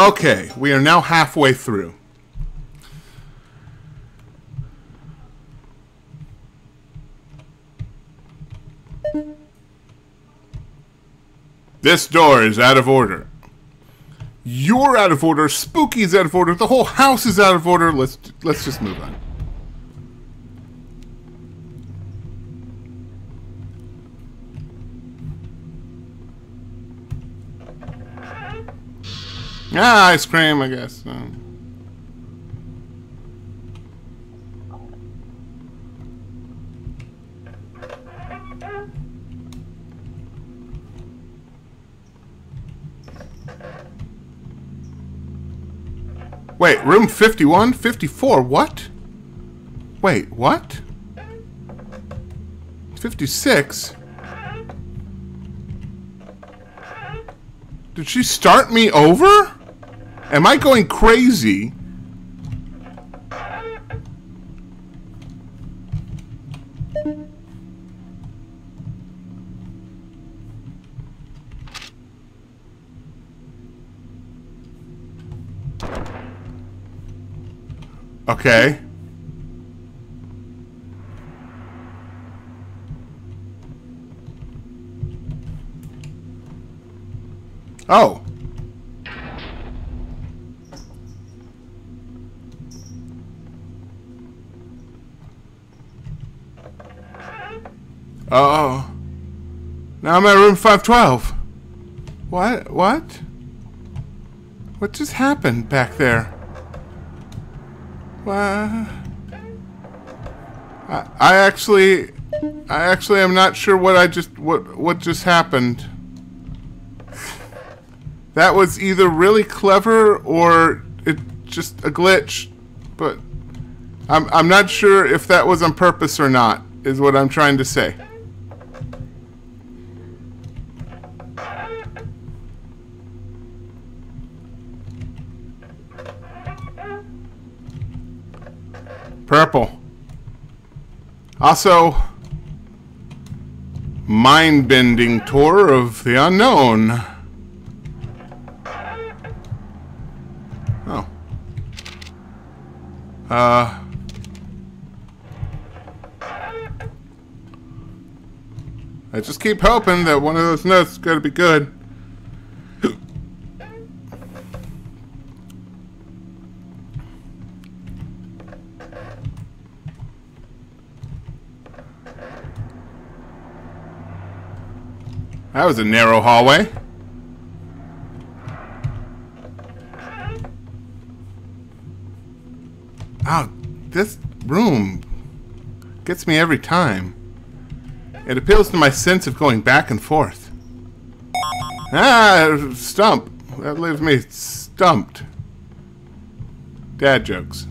Okay, we are now halfway through. This door is out of order. You're out of order. Spooky's out of order. The whole house is out of order. Let's just move on. Ah, ice cream, I guess. Wait, room 51? 54? What? Wait, what? 56? Did she start me over? Am I going crazy? Okay. Oh. Oh. Now I'm at room 512. What? What? What just happened back there? What? I actually am not sure what I just what just happened. That was either really clever or it just a glitch, but I'm not sure if that was on purpose or not, is what I'm trying to say. Purple. Also, mind-bending tour of the unknown. Oh. I just keep hoping that one of those notes is going to be good. That was a narrow hallway. Oh, this room gets me every time. It appeals to my sense of going back and forth. Ah, stump. That leaves me stumped. Dad jokes.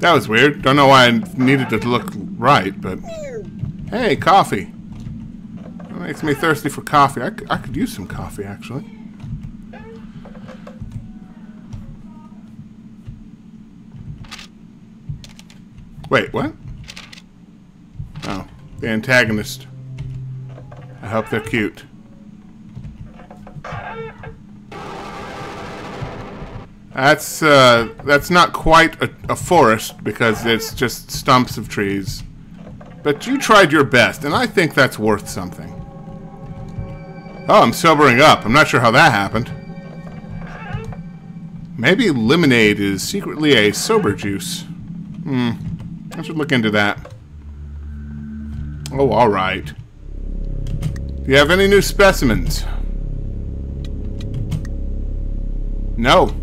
That was weird. Don't know why I needed to look right, but... Hey, coffee. That makes me thirsty for coffee. I could use some coffee, actually. Wait, what? Oh, the antagonist. I hope they're cute. That's not quite a forest because it's just stumps of trees. But you tried your best, and I think that's worth something. Oh, I'm sobering up. I'm not sure how that happened. Maybe lemonade is secretly a sober juice. Hmm. I should look into that. Oh, alright. Do you have any new specimens? No.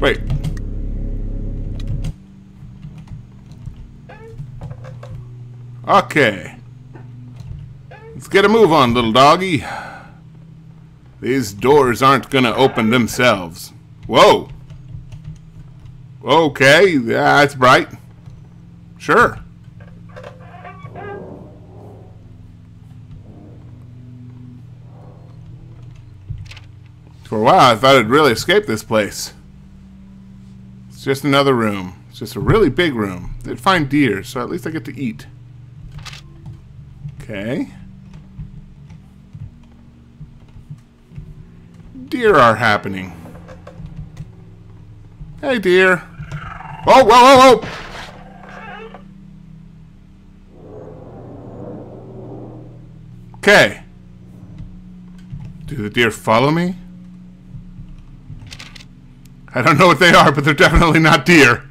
Wait. Okay. Let's get a move on, little doggy. These doors aren't gonna open themselves. Whoa. Okay, yeah, that's bright. Sure. For a while, I thought I'd really escape this place. It's just another room. It's just a really big room. They'd find deer, so at least I get to eat. Okay. Deer are happening. Hey, deer. Oh, whoa, whoa, whoa! Okay. Do the deer follow me? I don't know what they are, but they're definitely not deer.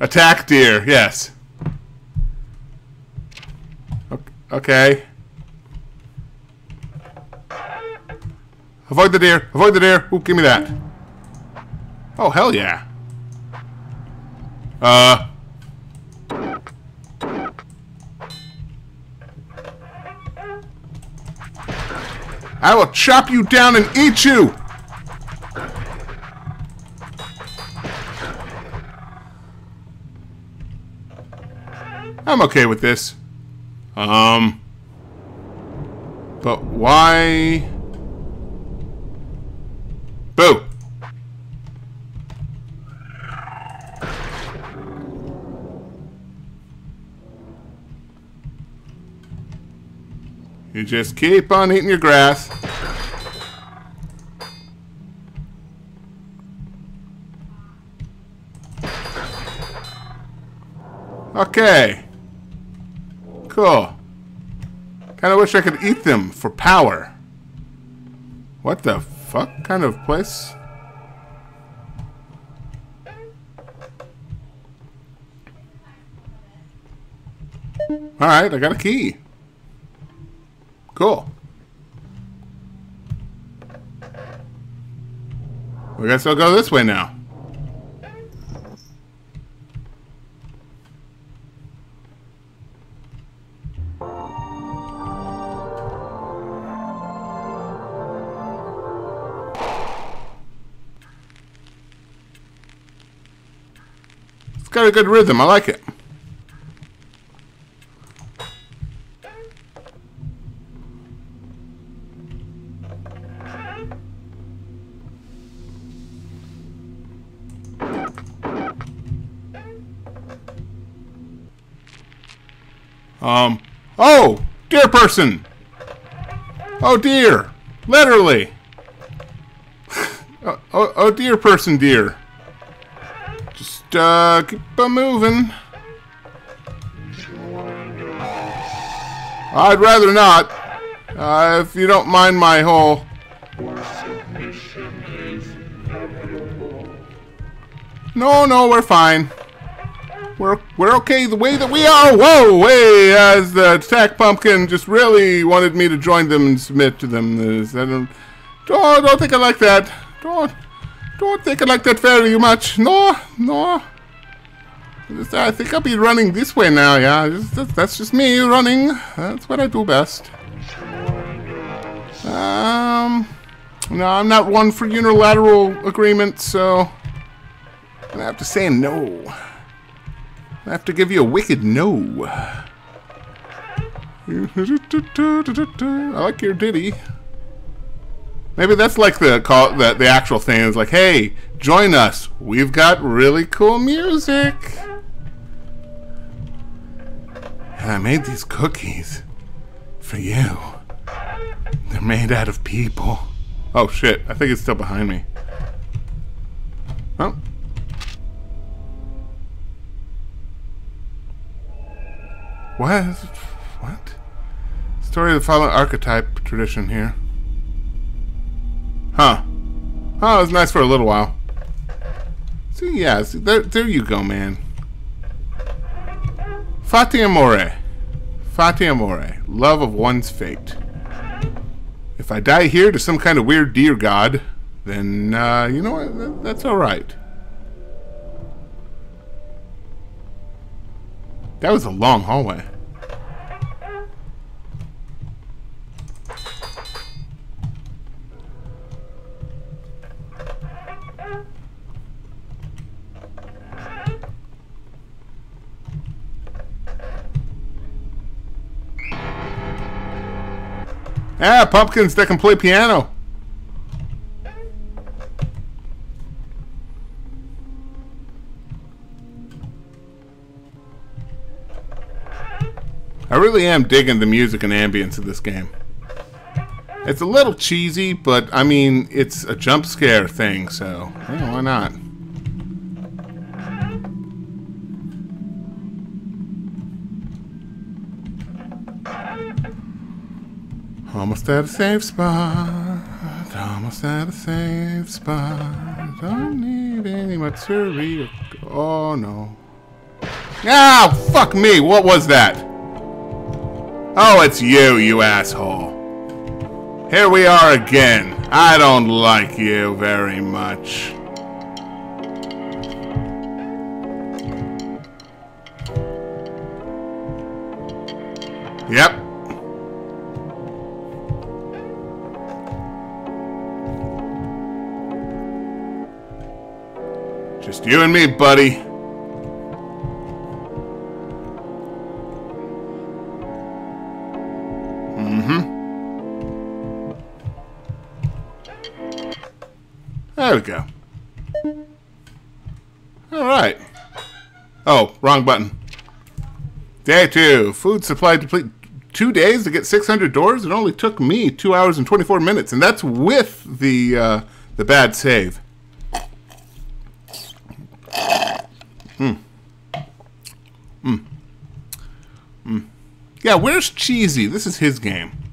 Attack deer, yes. Okay. Avoid the deer. Avoid the deer. Ooh, give me that. Oh, hell yeah. I will chop you down and eat you! I'm okay with this. But why... Boo! You just keep on eating your grass. Okay. Cool. Kinda wish I could eat them for power. What the fuck kind of place? Alright, I got a key. Cool. I guess I'll go this way now. It's got a good rhythm. I like it. Oh! Deer person! Oh dear! Literally! Oh deer person, dear. Just, keep on moving. I'd rather not. If you don't mind my whole... No, we're fine. We're okay the way that we are. Whoa, hey, as the attack pumpkin just really wanted me to join them and submit to them. I don't think I like that. Don't think I like that very much. No. I think I'll be running this way now. Yeah, that's just me running. That's what I do best. No, I'm not one for unilateral agreement, so I'm gonna have to say no. I have to give you a wicked no. I like your ditty. Maybe that's like the call, the actual thing is like, hey, join us. We've got really cool music. And I made these cookies for you. They're made out of people. Oh shit, I think it's still behind me. Oh. What? Story of the following archetype tradition here. Huh. Oh, it was nice for a little while. See, yeah, there you go, man. Fate amore. Fate amore. Love of one's fate. If I die here to some kind of weird deer god, then, you know what? That's alright. That was a long hallway. Ah, pumpkins that can play piano. I really am digging the music and ambience of this game. It's a little cheesy, but I mean, it's a jump scare thing, so yeah, why not? Almost at a safe spot, almost at a safe spot. Don't need any material. Oh no. Ah, fuck me, what was that? Oh, it's you, you asshole. Here we are again. I don't like you very much. Yep. Just you and me, buddy. Mm-hmm. There we go. Alright. Oh, wrong button. Day 2. Food supply depleted. 2 days to get 600 doors? It only took me 2 hours and 24 minutes. And that's with the bad save. Yeah, where's Cheesy? This is his game.